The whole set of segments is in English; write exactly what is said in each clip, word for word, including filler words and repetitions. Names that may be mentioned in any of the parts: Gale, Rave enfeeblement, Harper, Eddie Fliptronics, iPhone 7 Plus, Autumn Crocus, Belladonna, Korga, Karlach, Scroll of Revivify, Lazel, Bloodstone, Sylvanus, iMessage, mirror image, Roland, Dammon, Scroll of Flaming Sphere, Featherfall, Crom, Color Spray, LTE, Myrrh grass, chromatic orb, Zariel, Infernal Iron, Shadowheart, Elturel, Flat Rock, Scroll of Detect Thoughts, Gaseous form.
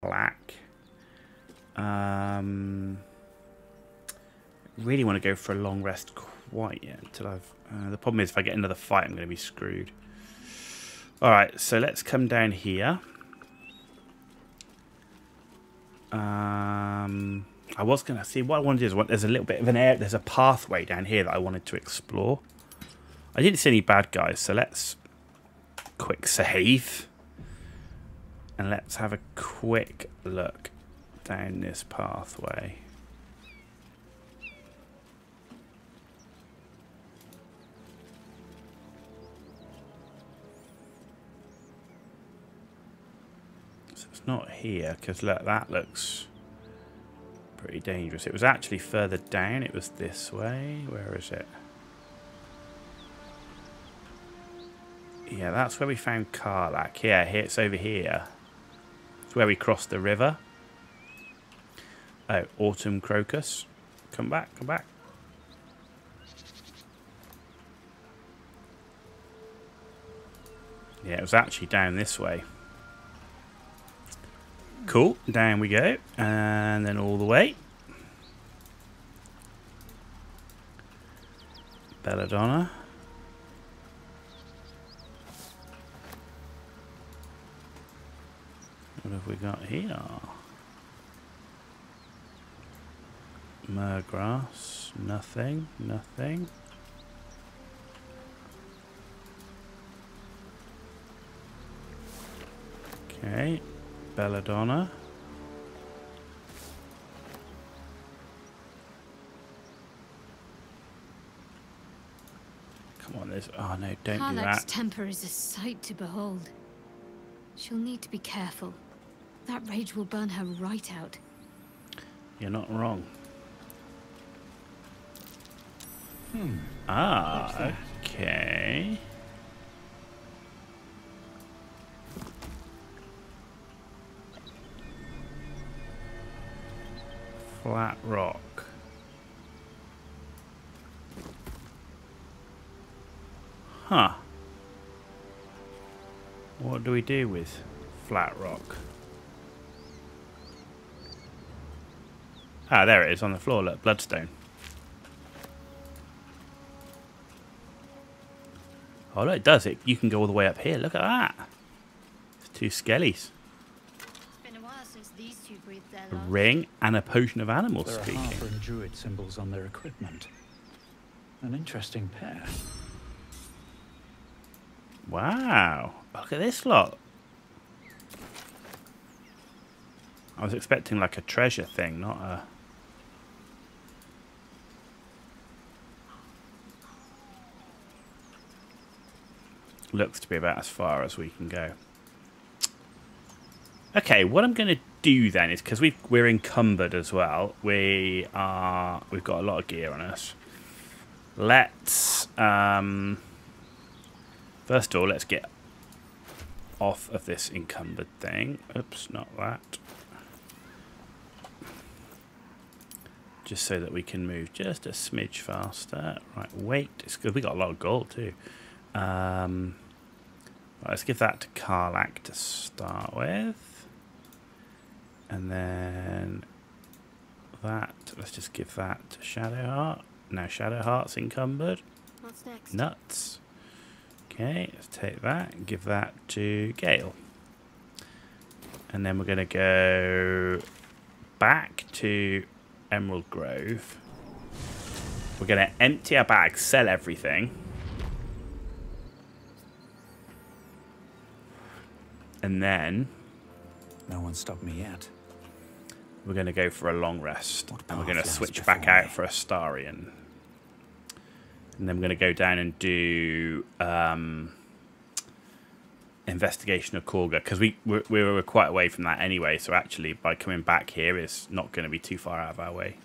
black. Um, really want to go for a long rest quite yet until I've... Uh, the problem is if I get another fight, I'm going to be screwed. Alright, so let's come down here. Um, I was going to see what I want to do is what, there's a little bit of an air, there's a pathway down here that I wanted to explore. I didn't see any bad guys, so let's quick save and let's have a quick look down this pathway. Not here, because look, that looks pretty dangerous. It was actually further down. It was this way. Where is it? Yeah, that's where we found Karlach. Yeah, here, it's over here. It's where we crossed the river. Oh, Autumn Crocus. Come back, come back. Yeah, it was actually down this way. Cool, down we go, and then all the way. Belladonna. What have we got here? Myrrh grass, nothing, nothing. Okay. Belladonna. Come on, there's... Oh, no, don't Karlach's do that. Temper is a sight to behold. She'll need to be careful. That rage will burn her right out. You're not wrong. Hmm. Ah, okay. Flat Rock. Huh. What do we do with Flat Rock? Ah, there it is on the floor. Look, Bloodstone. Oh, look, it does. It, you can go all the way up here. Look at that. It's two skellies. A ring and a potion of animal there speaking. There are harper and druid symbols on their equipment. An interesting pair. Wow. Look at this lot. I was expecting like a treasure thing, not a... Looks to be about as far as we can go. Okay, what I'm going to do then is, because we're encumbered as well, we are, we've got a lot of gear on us. Let's, um, first of all, let's get off of this encumbered thing. Oops, not that. Just so that we can move just a smidge faster. Right, wait, it's good. We got a lot of gold too. Um, right, let's give that to Karlach to start with. And then that, let's just give that to Shadowheart. Now Shadowheart's encumbered. What's next? Nuts. Okay, let's take that and give that to Gale. And then we're going to go back to Emerald Grove. We're going to empty our bag, sell everything. And then... No one stopped me yet. We're going to go for a long rest. And we're going to switch back out for Astarion. And then we're going to go down and do um, investigation of Korga. Because we, we, we were quite away from that anyway. So actually, by coming back here, it's not going to be too far out of our way.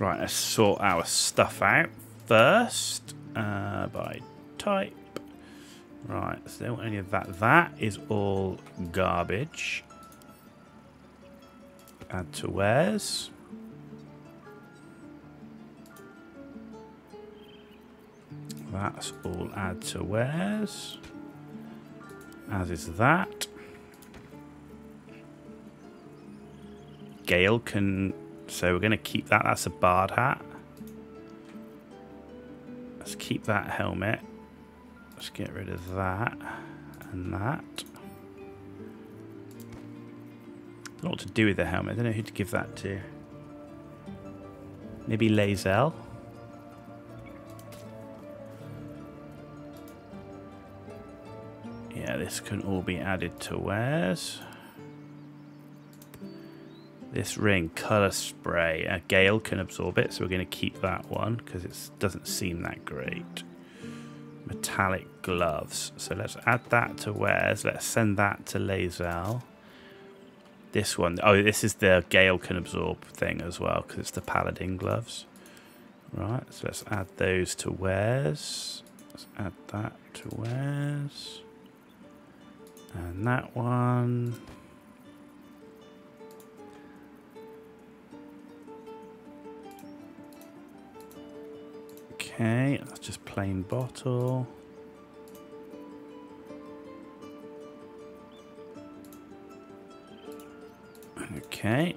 Right, let's sort our stuff out first uh, by type. Right, so don't want any of that. That is all garbage. add to wares. That's all add to wares. As is that. Gale can... So we're going to keep that. That's a bard hat. Let's keep that helmet. Let's get rid of that and that. I don't know what to do with the helmet. I don't know who to give that to. Maybe Lazel. Yeah, this can all be added to wares. This ring, Color Spray. Uh, Gale can absorb it, so we're going to keep that one because it doesn't seem that great. Metallic gloves. So let's add that to wares. Let's send that to Lazel. This one. Oh, this is the Gale can absorb thing as well because it's the Paladin gloves. Right, so let's add those to wares. Let's add that to wares. And that one. Okay, that's just plain bottle. Okay.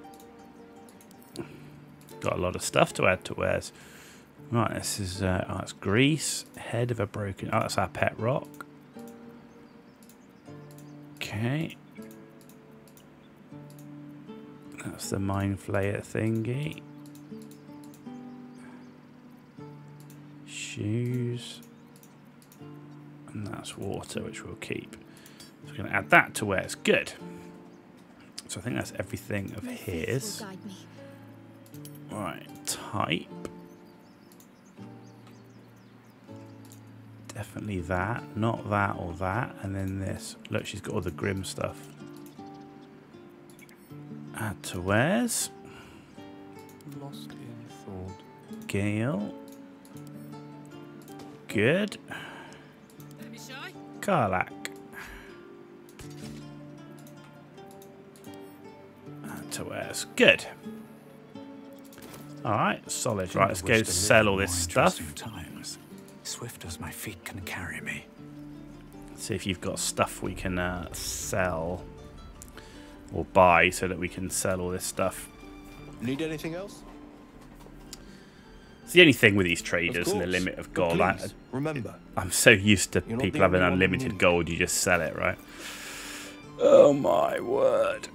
Got a lot of stuff to add to wares. Right, this is, uh, oh, it's grease. Head of a broken, oh, that's our pet rock. Okay. That's the mind flayer thingy. Shoes, and that's water, which we'll keep. So we're going to add that to where it's good. So I think that's everything of his. Right, type. Definitely that, not that or that, and then this. Look, she's got all the grim stuff. Add to wares. Lost in thought. Gale. Good. Karlach. Add to wares. Good. Alright, solid. Right, let's go sell all this stuff. Swift as my feet can carry me. Let's see if you've got stuff we can uh, sell or buy so that we can sell all this stuff. Need anything else? It's the only thing with these traders and the limit of gold. I, Remember, I'm so used to people having unlimited gold, you just sell it, right? Oh my word.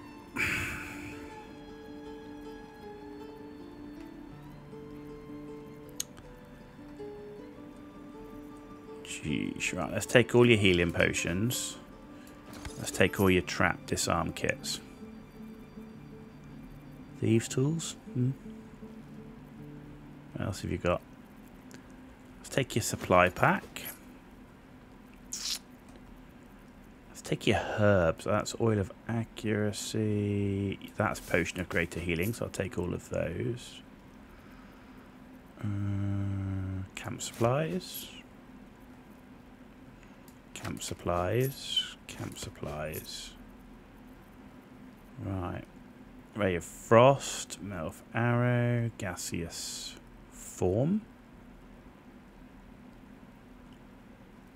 Jeez, right, let's take all your healing potions. Let's take all your trap disarm kits. Thieves' tools? Hmm. What else have you got? Let's take your supply pack. Let's take your herbs. That's oil of accuracy. That's potion of greater healing, so I'll take all of those. Uh, camp supplies. Camp supplies. Camp supplies. Right. Ray of Frost. Melf Arrow. Gaseous form.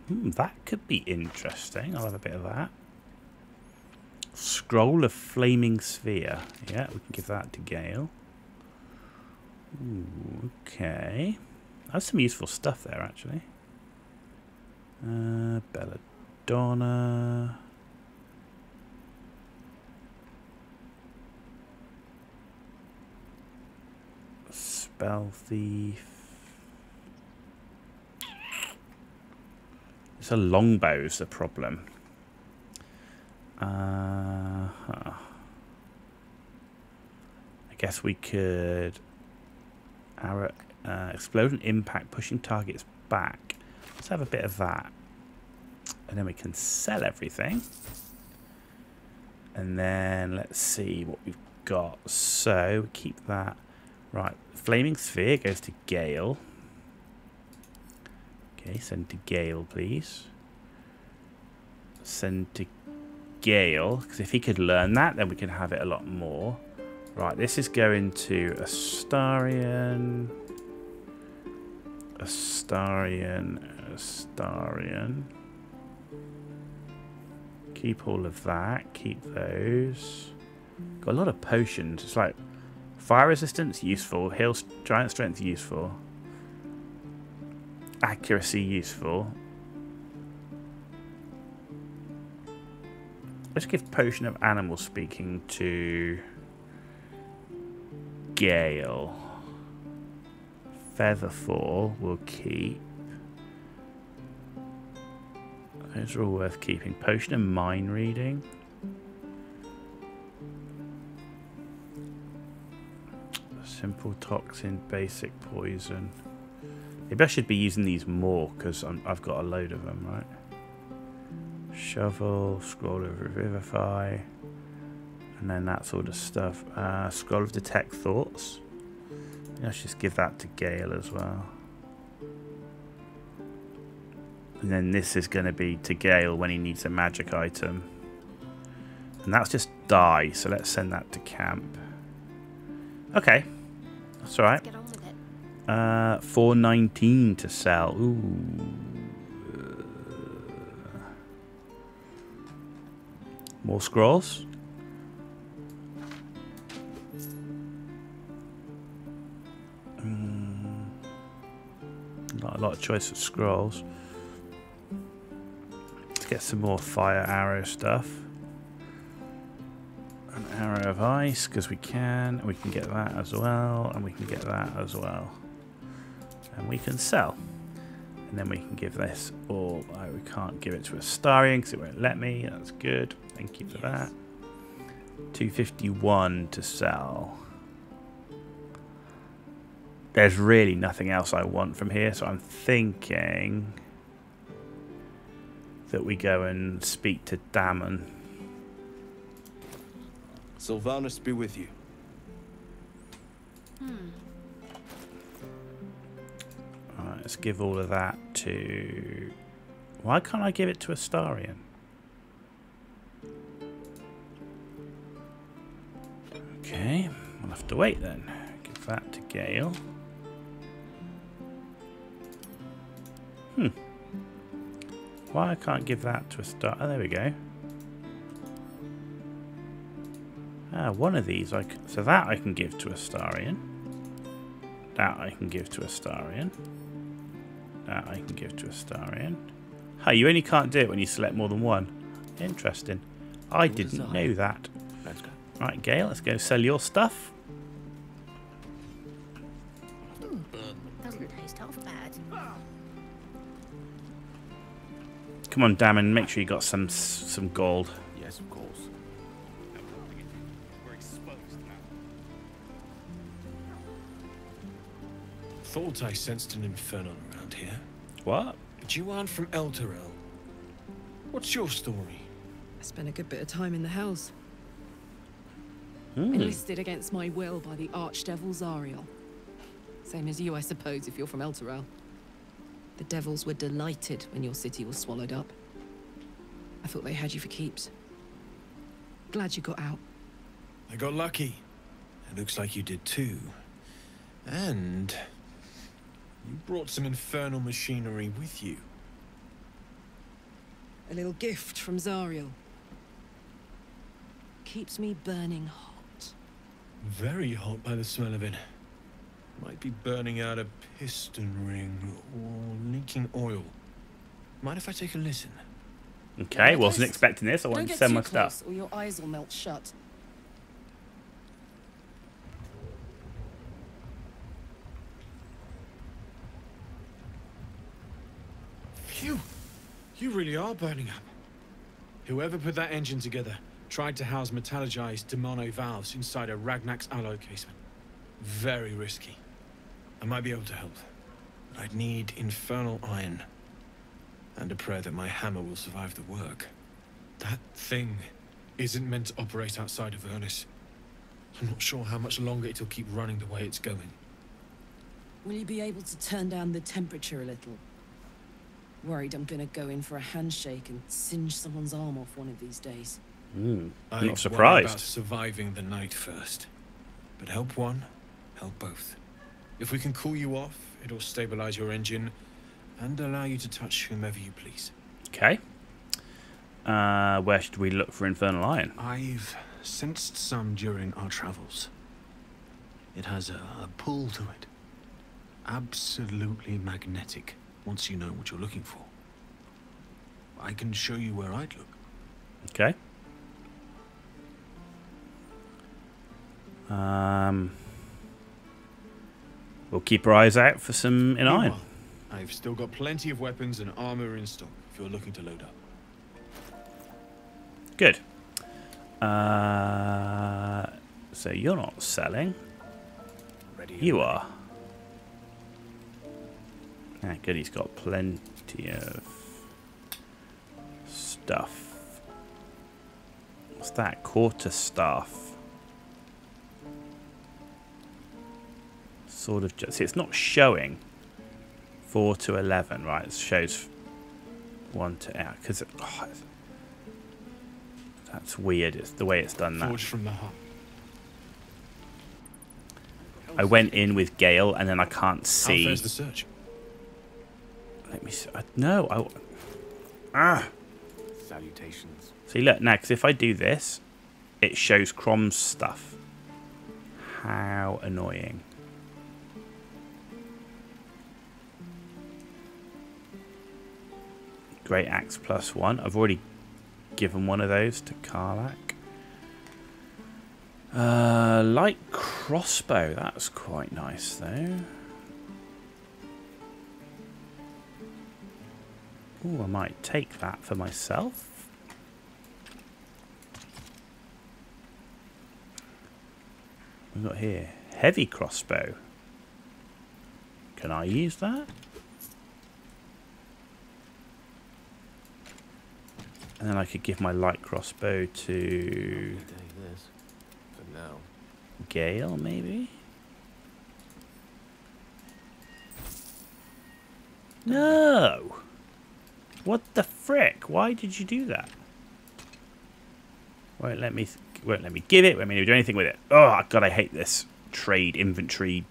Hmm, that could be interesting. I'll have a bit of that. Scroll of Flaming Sphere. Yeah, we can give that to Gale. Ooh, okay. That's some useful stuff there, actually. Uh, Belladonna. Spell thief. It's a longbow's the problem. Uh, huh. I guess we could arrow, uh, explode an impact, pushing targets back. Let's have a bit of that, and then we can sell everything. And then let's see what we've got. So we keep that. Right, Flaming Sphere goes to Gale. Okay, send to Gale, please. Send to Gale, because if he could learn that, then we can have it a lot more. Right, this is going to Astarion, Astarion, Astarion. Keep all of that, keep those. Got a lot of potions. It's like fire resistance, useful. Heal, giant strength, useful. Accuracy, useful. Let's give Potion of Animal Speaking to Gale. Featherfall we'll keep. Those are all worth keeping. Potion of Mind Reading. Simple Toxin, Basic Poison. Maybe I should be using these more because I've got a load of them, right? Shovel, Scroll of Revivify, and then that sort of stuff. Uh, Scroll of Detect Thoughts. Let's just give that to Gale as well. And then this is going to be to Gale when he needs a magic item. And that's just die, so let's send that to camp. Okay, that's all right. Let's get on with it. Uh, four nineteen to sell. Ooh. More scrolls. Mm, not a lot of choice of scrolls. Let's get some more fire arrow stuff. An arrow of ice, because we can. We can get that as well, and we can get that as well. And we can sell. And then we can give this orb. Oh, we can't give it to Astarion because it won't let me. That's good. Thank you for yes. that. two fifty-one to sell. There's really nothing else I want from here, so I'm thinking that we go and speak to Dammon. Sylvanus be with you. Hmm. Let's give all of that to... Why can't I give it to Astarion? Okay, we'll have to wait then. Give that to Gale. Hmm. Why I can't give that to Astarion? Oh, there we go. Ah, one of these. I can... So that I can give to Astarion. That I can give to Astarion. That I can give to Astarion. Hey, you only can't do it when you select more than one. Interesting. I didn't know that. Let's go. Right, Gale, let's go sell your stuff. Mm, doesn't taste half bad. Come on, Dammon, make sure you got some some gold. Yes, of course. We're exposed now. Thought I sensed an inferno. Here. What? But you aren't from Elturel. What's your story? I spent a good bit of time in the house. Mm. Enlisted against my will by the Archdevil Zariel. Same as you, I suppose, if you're from Elturel. The devils were delighted when your city was swallowed up. I thought they had you for keeps. Glad you got out. I got lucky. It looks like you did too. And... you brought some infernal machinery with you. A little gift from Zariel. Keeps me burning hot. Very hot by the smell of it. Might be burning out a piston ring or leaking oil. Mind if I take a listen? Okay, wasn't expecting this. I wanted to send my stuff. Or your eyes will melt shut. You, you really are burning up. Whoever put that engine together tried to house metallurgized demono valves inside a Ragnax alloy casement. Very risky. I might be able to help, but I'd need infernal iron. And a prayer that my hammer will survive the work. That thing isn't meant to operate outside of Ernest. I'm not sure how much longer it'll keep running the way it's going. Will you be able to turn down the temperature a little? Worried I'm gonna go in for a handshake and singe someone's arm off one of these days. Mm, I'm not surprised. About surviving the night first. But help one, help both. If we can cool you off, it'll stabilize your engine and allow you to touch whomever you please. Okay. Uh, where should we look for Infernal Iron? I've sensed some during our travels. It has a, a pull to it. Absolutely magnetic, once you know what you're looking for. I can show you where I'd look. Okay. Um, we'll keep our eyes out for some in iron. I've still got plenty of weapons and armor in stock if you're looking to load up. Good. Uh, so you're not selling. Ready you are. Ah, good, he's got plenty of stuff. What's that? Quarter staff. Sort of just. See, it's not showing. four to eleven, right? It shows one to eight. Because. Oh, that's weird. It's the way it's done that. Forged from the heart. I went in with Gale and then I can't see. How fair's the search? Let me see. I, no. I, ah. Salutations. See, look now. Because if I do this, it shows Crom's stuff. How annoying. Great axe plus one. I've already given one of those to Karlach. Uh, light crossbow. That's quite nice, though. Ooh, I might take that for myself. We've got here heavy crossbow. Can I use that? And then I could give my light crossbow to now. Gale, maybe? No! What the frick? Why did you do that? Won't let me, won't let me give it. Won't let me do anything with it. Oh, God, I hate this trade inventory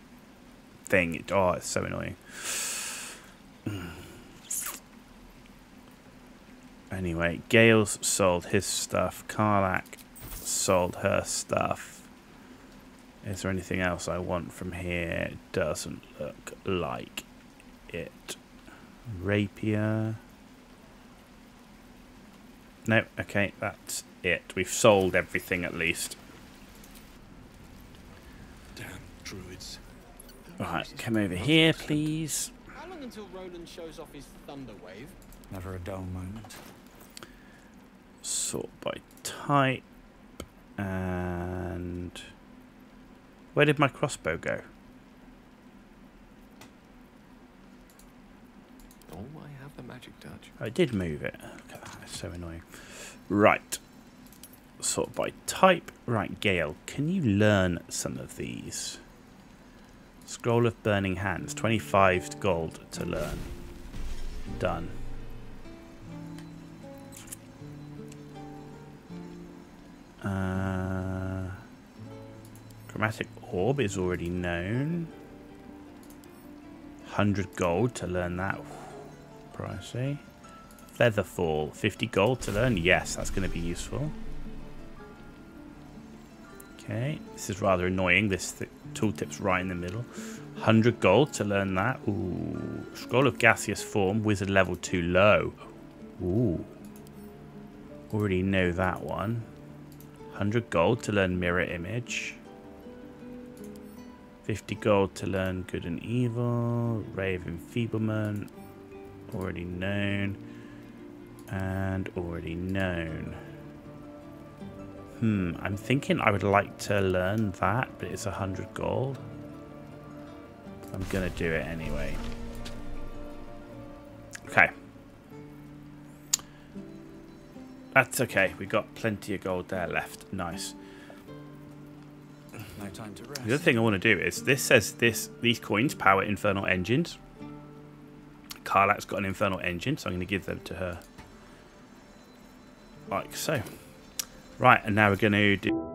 thing. Oh, it's so annoying. Anyway, Gale's sold his stuff. Karlach sold her stuff. Is there anything else I want from here? Doesn't look like it. Rapier. No, okay, that's it. We've sold everything at least. Damn druids. Right, come over here, please. How long until Roland shows off his thunder wave? Never a dull moment. Sort by type. And where did my crossbow go? Oh, I have the magic touch. I did move it. Look at that, it's so annoying. Right. Sort by type. Right, Gale, can you learn some of these? Scroll of burning hands. twenty-five gold to learn. Done. Uh, chromatic orb is already known. one hundred gold to learn that. Ooh, pricey. Featherfall, fifty gold to learn. Yes, that's going to be useful. Okay, this is rather annoying. This th tooltip's right in the middle. one hundred gold to learn that. Ooh, scroll of gaseous form, wizard level two low. Ooh, already know that one. one hundred gold to learn mirror image. fifty gold to learn good and evil. Rave enfeeblement. Already known. And already known. Hmm. I'm thinking I would like to learn that, but it's one hundred gold. I'm going to do it anyway. Okay. That's okay. We got plenty of gold there left. Nice. No time to rest. The other thing I want to do is this says this these coins power infernal engines. Karlach's got an infernal engine, so I'm going to give them to her, like so. Right, and now we're going to do.